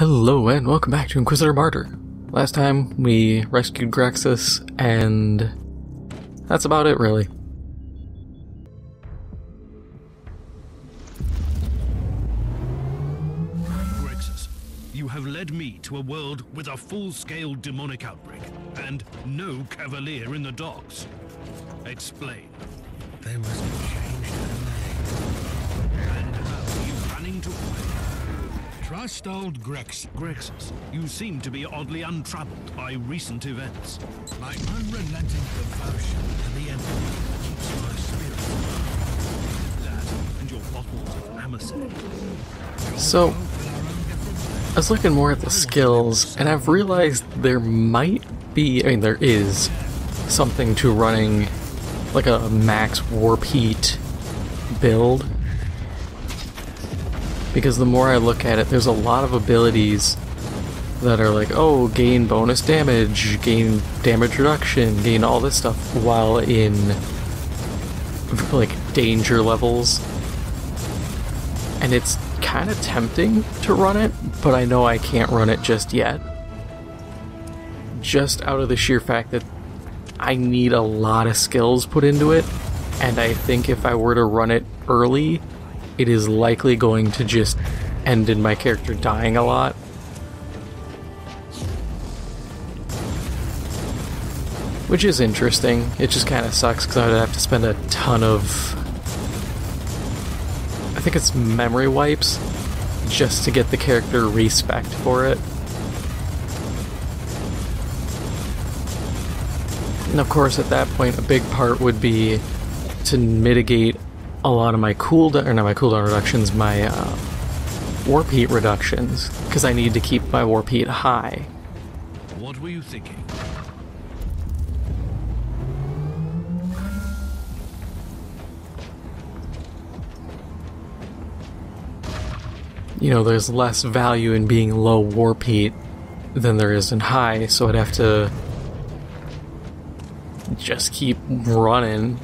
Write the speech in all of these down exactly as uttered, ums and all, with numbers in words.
Hello and welcome back to Inquisitor Martyr. Last time we rescued Grixus, and that's about it really. Grixus, you have led me to a world with a full-scale demonic outbreak and no cavalier in the docks. Explain. They must have changed their name. And how are you planning to fight? Trust old Grex. Grixus, you seem to be oddly untroubled by recent events. My unrelenting devotion to the enemy keeps my spirit alive. That and your bottles of amosite. So, I was looking more at the skills, and I've realized there might be, I mean there is, something to running like a max warp heat build. Because the more I look at it, there's a lot of abilities that are like, oh, gain bonus damage, gain damage reduction, gain all this stuff, while in, like, danger levels. And it's kind of tempting to run it, but I know I can't run it just yet. Just out of the sheer fact that I need a lot of skills put into it, and I think if I were to run it early, it is likely going to just end in my character dying a lot. Which is interesting. It just kind of sucks because I would have to spend a ton of... I think it's memory wipes just to get the character respect for it. And of course at that point a big part would be to mitigate a lot of my cooldown, or not my cooldown reductions, my uh, warp heat reductions, because I need to keep my warp heat high. What were you thinking? You know, there's less value in being low warp heat than there is in high, so I'd have to just keep running.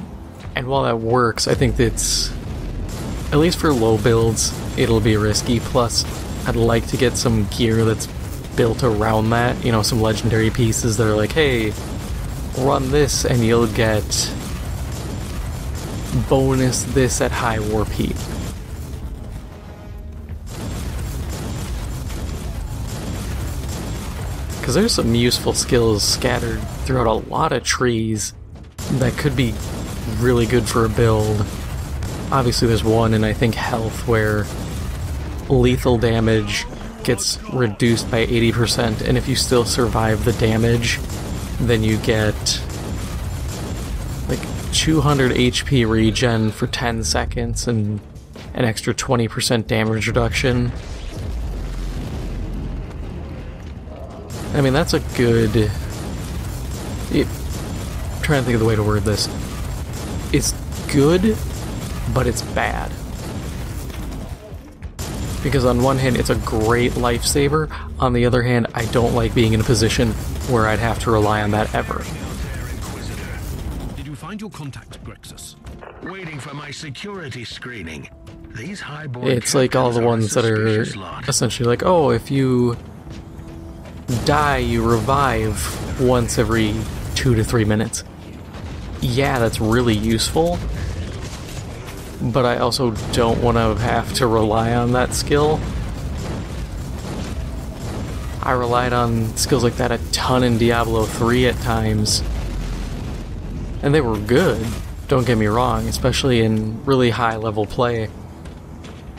And while that works, I think it's, at least for low builds, it'll be risky. Plus, I'd like to get some gear that's built around that. You know, some legendary pieces that are like, hey, run this and you'll get bonus this at high warp heat. Because there's some useful skills scattered throughout a lot of trees that could be really good for a build. Obviously there's one in I think health where lethal damage gets reduced by eighty percent, and if you still survive the damage then you get like two hundred H P regen for ten seconds and an extra twenty percent damage reduction. I mean that's a good... It, I'm trying to think of the way to word this. It's good, but it's bad. Because on one hand, it's a great lifesaver. On the other hand, I don't like being in a position where I'd have to rely on that ever. Did you find your contact, Grixus? Waiting for my security screening. These highborn. It's like all the ones that are essentially like, oh, if you die, you revive once every two to three minutes. Yeah, that's really useful, but I also don't want to have to rely on that skill. I relied on skills like that a ton in Diablo three at times, and they were good, don't get me wrong, especially in really high level play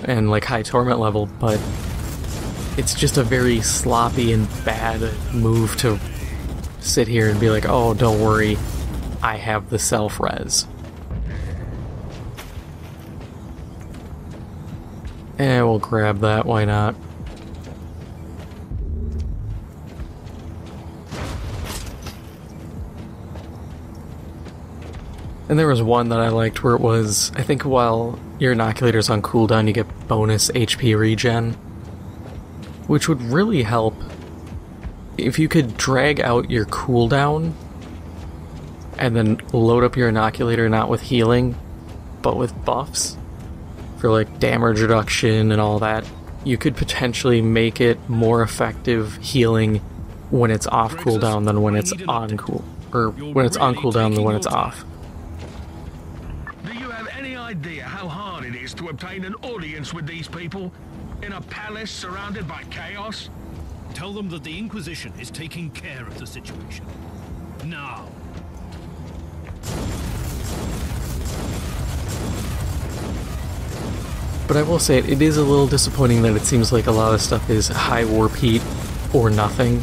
and like high torment level, but it's just a very sloppy and bad move to sit here and be like, oh, don't worry, I have the self-res. Eh, we'll grab that, why not? And there was one that I liked where it was, I think while your inoculator's on cooldown you get bonus H P regen, which would really help if you could drag out your cooldown and then load up your inoculator not with healing, but with buffs for like damage reduction and all that you could potentially make it more effective healing when it's off cooldown than when it's on cool, or when it's on cooldown than when it's off. Do you have any idea how hard it is to obtain an audience with these people in a palace surrounded by chaos? Tell them that the Inquisition is taking care of the situation. Now. But I will say it, it is a little disappointing that it seems like a lot of stuff is high warp heat or nothing.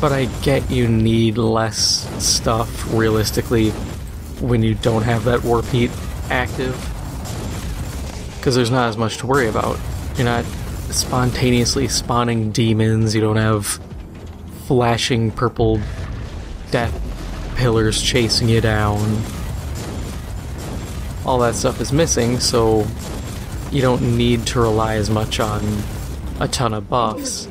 But I get you need less stuff realistically when you don't have that warp heat active, because there's not as much to worry about. You're not spontaneously spawning demons, you don't have flashing purple death pillars chasing you down. All that stuff is missing, so you don't need to rely as much on a ton of buffs.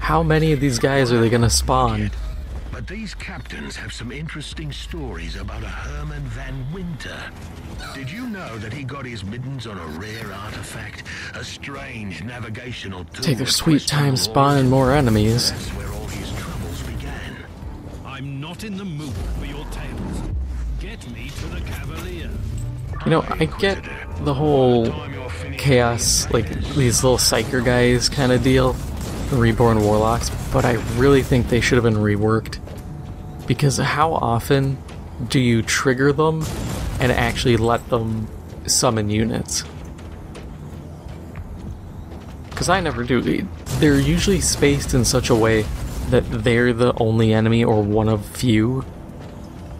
How many of these guys are they gonna spawn? But these captains have some interesting stories about a Herman Van Winter. Did you know that he got his mittens on a rare artifact, a strange navigational tool? Take their sweet time spawning more enemies. That's where all his troubles began. I'm not in the mood for your tales. Get me to the Cavalier. You know, I get the whole chaos, like these little Psyker guys kind of deal, reborn warlocks, but I really think they should have been reworked, because how often do you trigger them and actually let them summon units? Because I never do. They're usually spaced in such a way that they're the only enemy or one of few,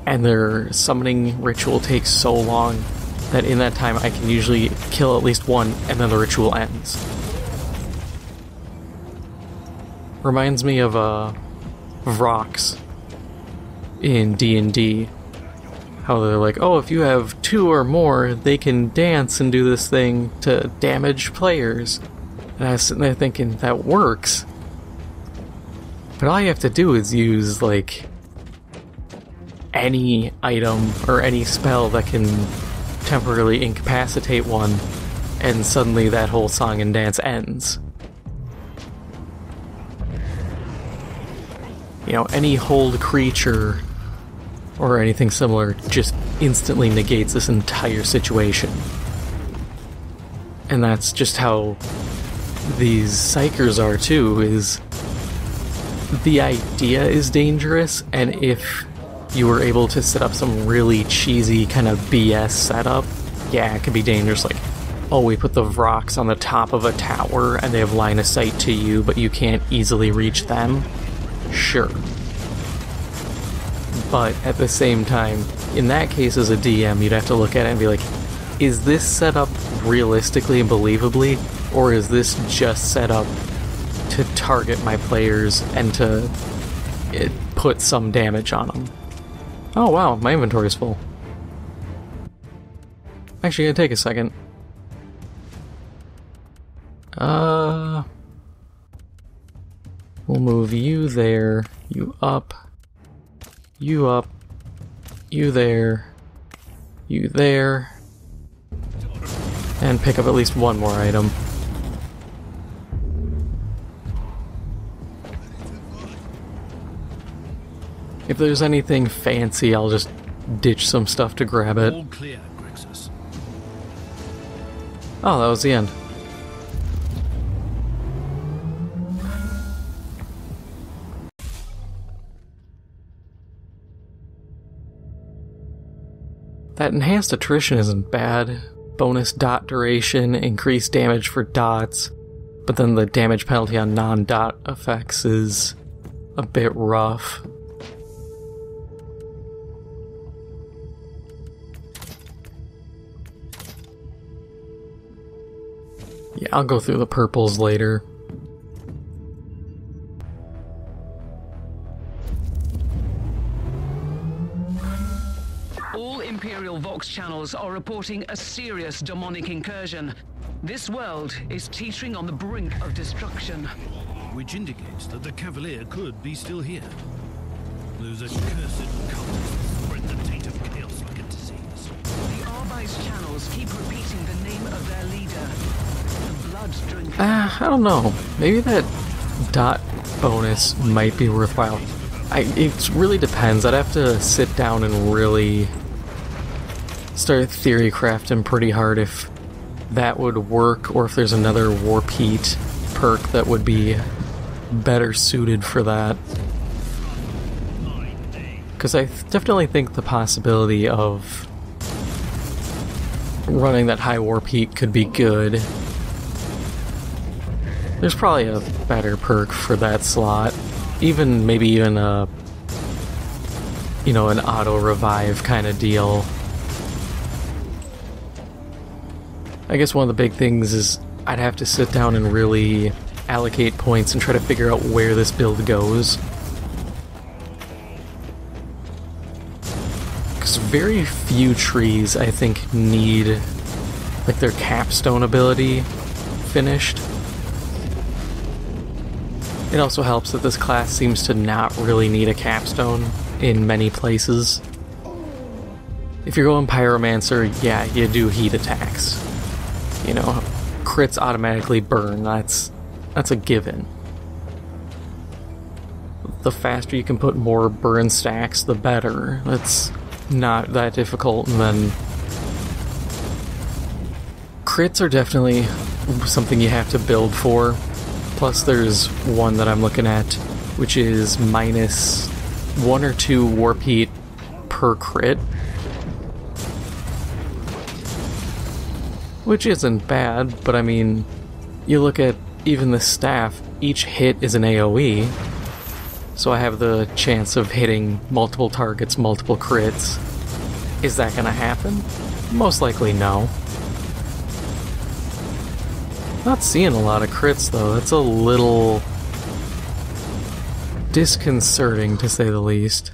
and their summoning ritual takes so long that in that time I can usually kill at least one and then the ritual ends. Reminds me of uh, Vrocks in D and D, how they're like, oh, if you have two or more, they can dance and do this thing to damage players. And I was sitting there thinking, that works. But all you have to do is use, like, any item or any spell that can temporarily incapacitate one, and suddenly that whole song and dance ends. You know, any hold creature or anything similar just instantly negates this entire situation. And that's just how these Psykers are too, is the idea is dangerous, and if you were able to set up some really cheesy kind of B S setup, yeah, it could be dangerous. Like, oh, we put the Vrocks on the top of a tower and they have line of sight to you, but you can't easily reach them. Sure. But at the same time, in that case as a D M, you'd have to look at it and be like, is this set up realistically and believably, or is this just set up to target my players and to it, put some damage on them? Oh wow, my inventory's full. Actually, gonna take a second. Uh, we'll move you there, you up, you up, you there, you there, and pick up at least one more item. If there's anything fancy, I'll just ditch some stuff to grab it. All clear, Grixus. Oh, that was the end. That enhanced attrition isn't bad. Bonus dot duration, increased damage for dots, but then the damage penalty on non-dot effects is a bit rough. Yeah, I'll go through the purples later. All Imperial Vox channels are reporting a serious demonic incursion. This world is teetering on the brink of destruction. Which indicates that the Cavalier could be still here. Those accursed cultists spread the taint of chaos like a disease. The Arby's channels keep repeating the name of their leader. Uh, I don't know. Maybe that dot bonus might be worthwhile. I, it really depends. I'd have to sit down and really start theory crafting pretty hard if that would work, or if there's another Warpeat perk that would be better suited for that. Because I definitely think the possibility of running that high Warpeat could be good. There's probably a better perk for that slot. Even, maybe even a, you know, an auto-revive kind of deal. I guess one of the big things is I'd have to sit down and really allocate points and try to figure out where this build goes. Because very few trees, I think, need, like, their capstone ability finished. It also helps that this class seems to not really need a capstone in many places. If you're going Pyromancer, yeah, you do heat attacks. You know, crits automatically burn, that's, that's a given. The faster you can put more burn stacks, the better. That's not that difficult, and then... crits are definitely something you have to build for. Plus there's one that I'm looking at, which is minus one or two Warpeat per crit. Which isn't bad, but I mean, you look at even the staff, each hit is an AoE. So I have the chance of hitting multiple targets, multiple crits. Is that gonna happen? Most likely no. Not seeing a lot of crits though, that's a little disconcerting to say the least.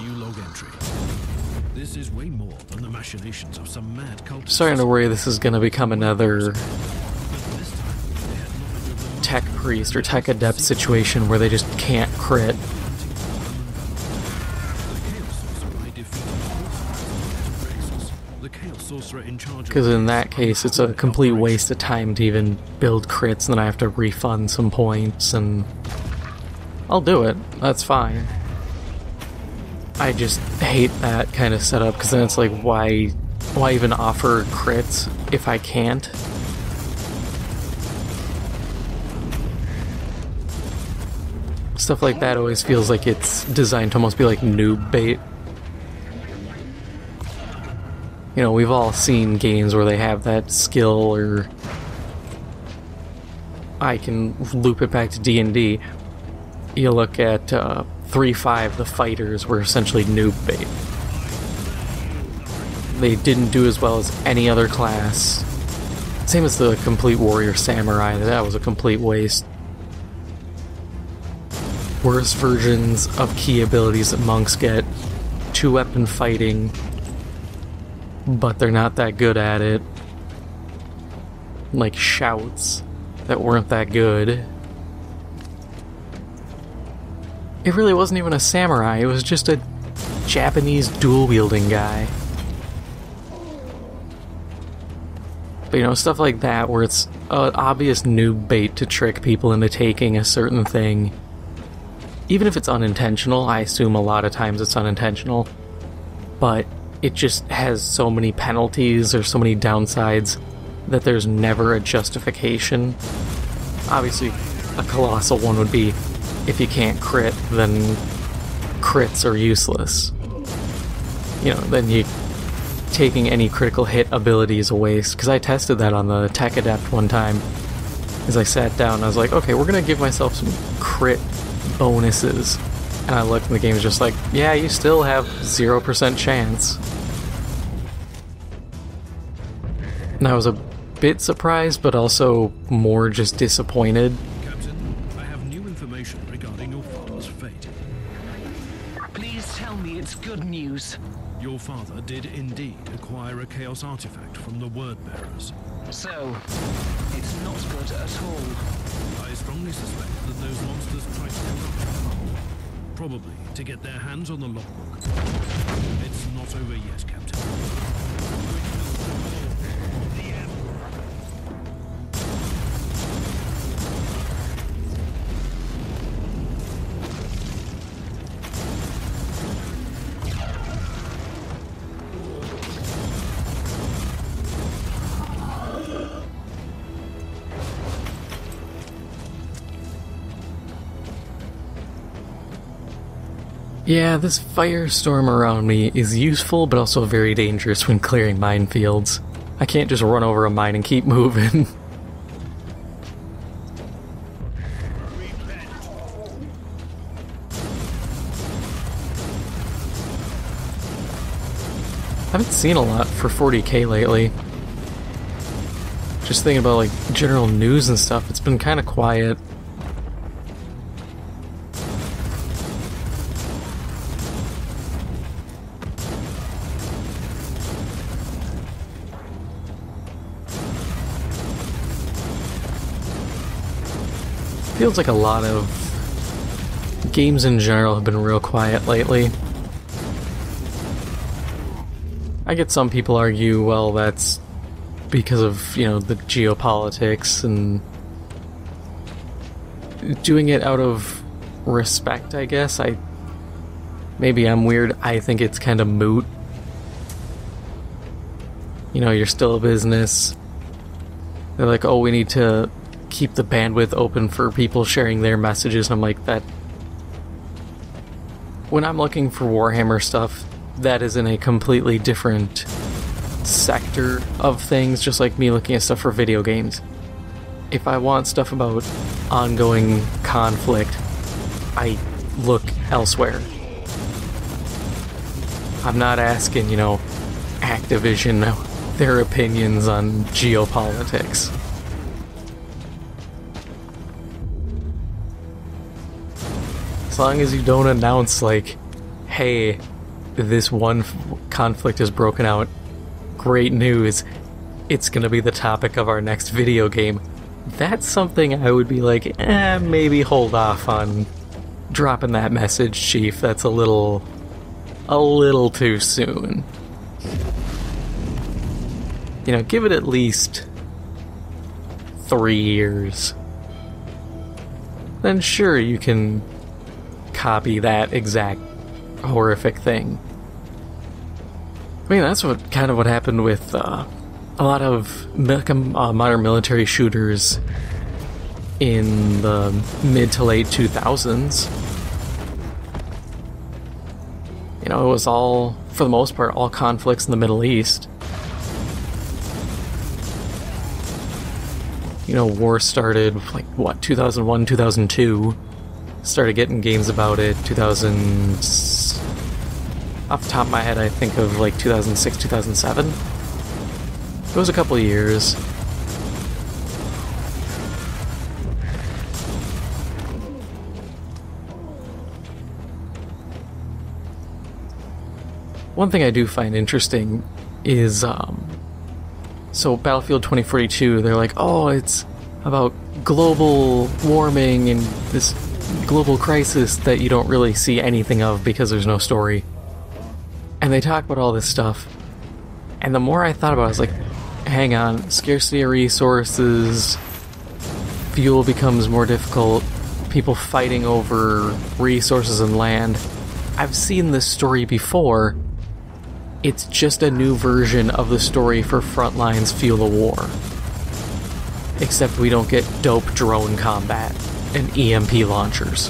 New log entry. This is way more than the machinations of some mad cult. Starting to worry this is gonna become another tech priest or tech adept situation where they just can't crit. Because in that case, it's a complete waste of time to even build crits, and then I have to refund some points, and... I'll do it. That's fine. I just hate that kind of setup, because then it's like, why... why even offer crits if I can't? Stuff like that always feels like it's designed to almost be like noob bait. You know, we've all seen games where they have that skill, or... I can loop it back to D and D. You look at uh, three five, the fighters were essentially noob bait. They didn't do as well as any other class. Same as the complete warrior samurai, that was a complete waste. Worst versions of key abilities that monks get. Two-weapon fighting. But they're not that good at it. Like shouts that weren't that good. It really wasn't even a samurai, it was just a Japanese dual-wielding guy. But you know, stuff like that where it's an obvious noob bait to trick people into taking a certain thing. Even if it's unintentional, I assume a lot of times it's unintentional. But... it just has so many penalties or so many downsides that there's never a justification. Obviously, a colossal one would be, if you can't crit, then crits are useless. You know, then you taking any critical hit ability is a waste, because I tested that on the Tech Adept one time. As I sat down, I was like, okay, we're going to give myself some crit bonuses. And I looked and the game was just like, yeah, you still have zero percent chance. And I was a bit surprised, but also more just disappointed. Captain, I have new information regarding your father's fate. Please tell me it's good news. Your father did indeed acquire a chaos artifact from the word bearers. So, it's not good at all. I strongly suspect that those monsters tried to corrupt the whole, probably to get their hands on the logbook. It's not over yet, Captain. Yeah, this firestorm around me is useful, but also very dangerous when clearing minefields. I can't just run over a mine and keep moving. I haven't seen a lot for forty K lately. Just thinking about like general news and stuff, it's been kind of quiet. Feels like a lot of games in general have been real quiet lately. I get some people argue, well, that's because of, you know, the geopolitics and doing it out of respect, I guess. I maybe I'm weird. I think it's kind of moot. You know, you're still a business. They're like, oh, we need to keep the bandwidth open for people sharing their messages, and I'm like, that... When I'm looking for Warhammer stuff, that is in a completely different sector of things, just like me looking at stuff for video games. If I want stuff about ongoing conflict, I look elsewhere. I'm not asking, you know, Activision their opinions on geopolitics. As long as you don't announce, like, hey, this one f conflict has broken out, great news, it's gonna be the topic of our next video game, that's something I would be like, eh, maybe hold off on dropping that message, Chief, that's a little, a little too soon. You know, give it at least three years. Then sure, you can copy that exact horrific thing. I mean, that's what kind of what happened with uh, a lot of uh, modern military shooters in the mid to late two thousands. You know, it was all, for the most part, all conflicts in the Middle East. You know, war started like, what, two thousand one, two thousand two? Started getting games about it, two thousand... Off the top of my head, I think of like two thousand six, two thousand seven? It was a couple of years. One thing I do find interesting is, um... so Battlefield twenty forty-two, they're like, oh, it's about global warming and this global crisis that you don't really see anything of because there's no story. And they talk about all this stuff, and the more I thought about it, I was like, hang on, scarcity of resources, fuel becomes more difficult, people fighting over resources and land. I've seen this story before, it's just a new version of the story for Frontlines Fuel of War. Except we don't get dope drone combat and E M P launchers.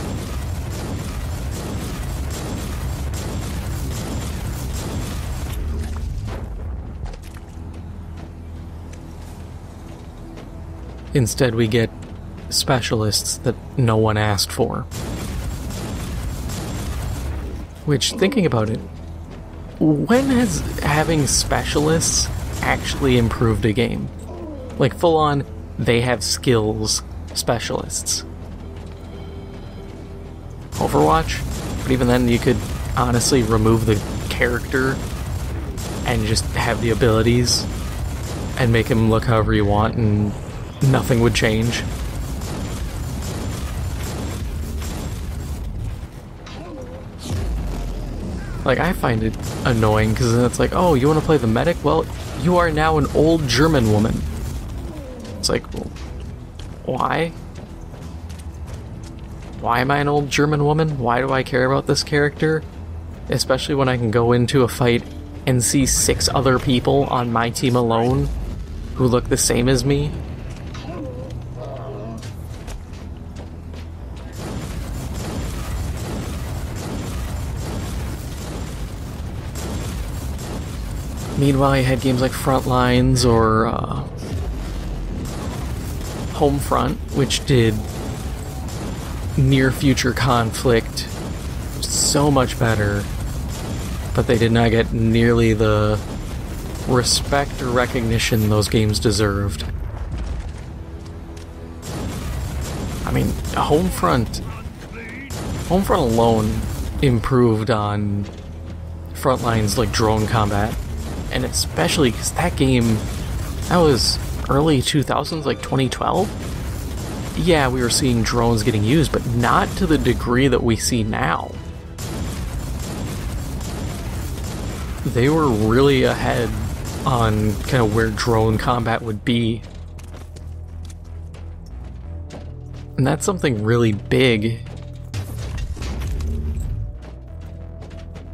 Instead, we get specialists that no one asked for. Which, thinking about it, when has having specialists actually improved a game? Like, full-on, they have skills specialists. Overwatch? But even then, you could honestly remove the character and just have the abilities and make him look however you want and nothing would change. Like, I find it annoying because then it's like, oh, you want to play the medic? Well, you are now an old German woman. It's like, well, why? Why am I an old German woman? Why do I care about this character? Especially when I can go into a fight and see six other people on my team alone who look the same as me. Meanwhile, you had games like Frontlines or uh, Homefront, which did near-future conflict so much better, but they did not get nearly the respect or recognition those games deserved. I mean, Homefront, Homefront alone improved on Frontlines, like drone combat. And especially because that game, that was early two thousands, like twenty twelve? Yeah, we were seeing drones getting used, but not to the degree that we see now. They were really ahead on kind of where drone combat would be. And that's something really big.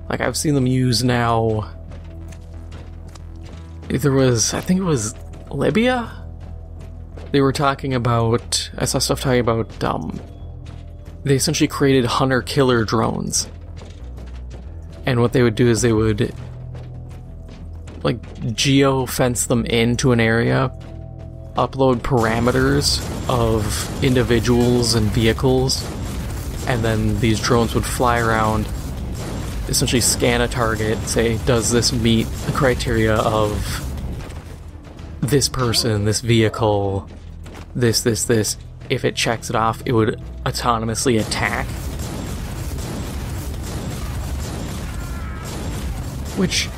Like, I've seen them use now... There was, I think it was Libya? They were talking about, I saw stuff talking about, um, they essentially created hunter-killer drones. And what they would do is they would, like, geo-fence them into an area, upload parameters of individuals and vehicles, and then these drones would fly around, essentially scan a target, say, does this meet the criteria of this person, this vehicle, this, this, this. If it checks it off, it would autonomously attack. Which,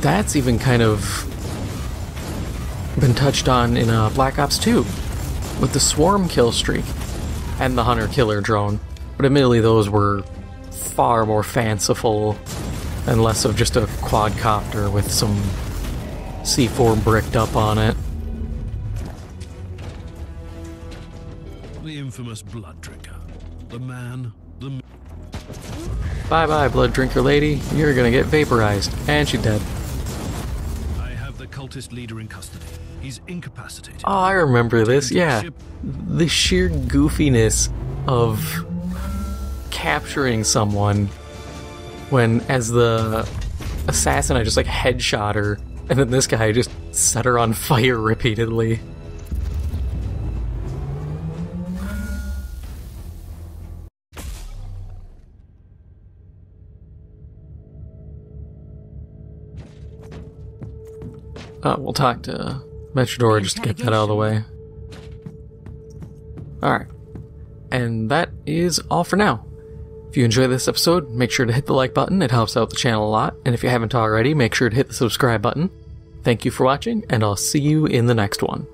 that's even kind of been touched on in uh, Black Ops two, with the swarm kill streak and the hunter-killer drone. But admittedly, those were far more fanciful and less of just a quadcopter with some C four bricked up on it. The infamous Blood Drinker. The man, the... Bye-bye, Blood Drinker lady. You're gonna get vaporized. And she's dead. I have the cultist leader in custody. He's incapacitated. Oh, I remember this, yeah. The sheer goofiness of... capturing someone when, as the assassin, I just like headshot her, and then this guy just set her on fire repeatedly. Uh, we'll talk to Metrodora just to get that out of the way. Alright. And that is all for now. If you enjoyed this episode, make sure to hit the like button, it helps out the channel a lot, and if you haven't already, make sure to hit the subscribe button. Thank you for watching, and I'll see you in the next one.